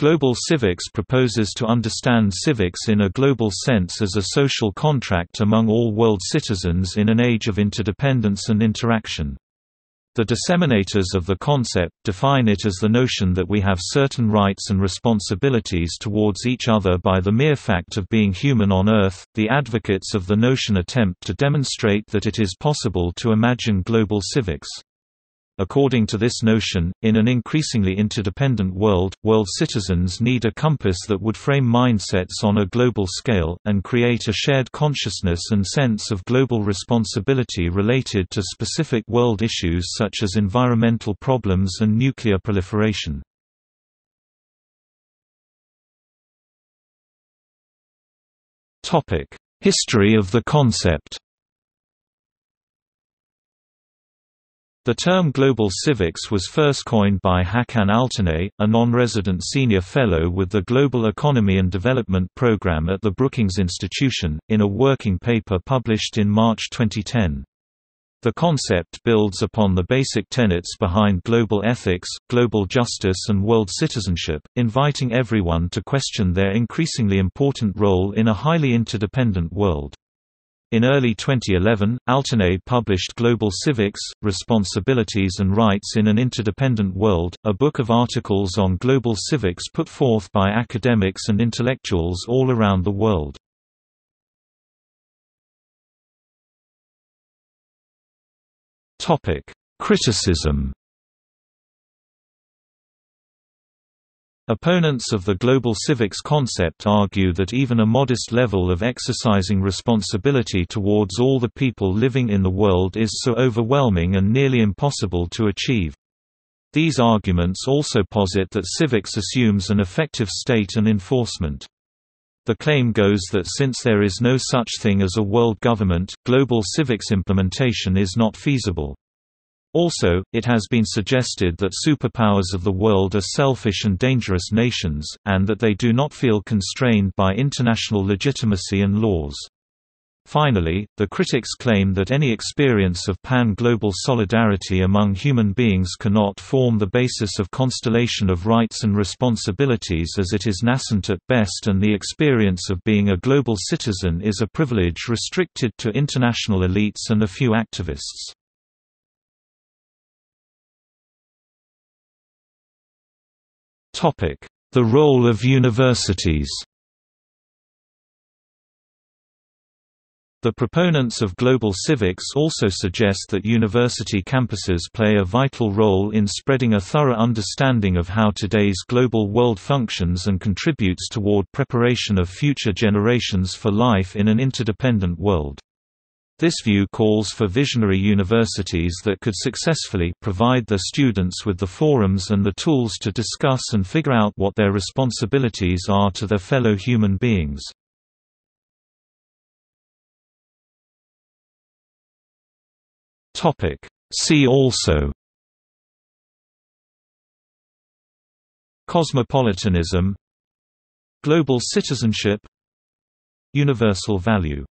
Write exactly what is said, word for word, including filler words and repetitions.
Global civics proposes to understand civics in a global sense as a social contract among all world citizens in an age of interdependence and interaction. The disseminators of the concept define it as the notion that we have certain rights and responsibilities towards each other by the mere fact of being human on Earth. The advocates of the notion attempt to demonstrate that it is possible to imagine global civics. According to this notion, in an increasingly interdependent world, world citizens need a compass that would frame mindsets on a global scale, and create a shared consciousness and sense of global responsibility related to specific world issues such as environmental problems and nuclear proliferation. History of the concept. The term global civics was first coined by Hakan Altınay, a non-resident senior fellow with the Global Economy and Development Program at the Brookings Institution, in a working paper published in March twenty ten. The concept builds upon the basic tenets behind global ethics, global justice and world citizenship, inviting everyone to question their increasingly important role in a highly interdependent world. In early twenty eleven, Altınay published Global Civics, Responsibilities and Rights in an Interdependent World, a book of articles on global civics put forth by academics and intellectuals all around the world. Criticism. Opponents of the global civics concept argue that even a modest level of exercising responsibility towards all the people living in the world is so overwhelming and nearly impossible to achieve. These arguments also posit that civics assumes an effective state and enforcement. The claim goes that since there is no such thing as a world government, global civics implementation is not feasible. Also, it has been suggested that superpowers of the world are selfish and dangerous nations, and that they do not feel constrained by international legitimacy and laws. Finally, the critics claim that any experience of pan-global solidarity among human beings cannot form the basis of constellation of rights and responsibilities, as it is nascent at best, and the experience of being a global citizen is a privilege restricted to international elites and a few activists. The role of universities. The proponents of global civics also suggest that university campuses play a vital role in spreading a thorough understanding of how today's global world functions and contributes toward preparation of future generations for life in an interdependent world. This view calls for visionary universities that could successfully provide their students with the forums and the tools to discuss and figure out what their responsibilities are to their fellow human beings. See also: Cosmopolitanism, Global citizenship, Universal value.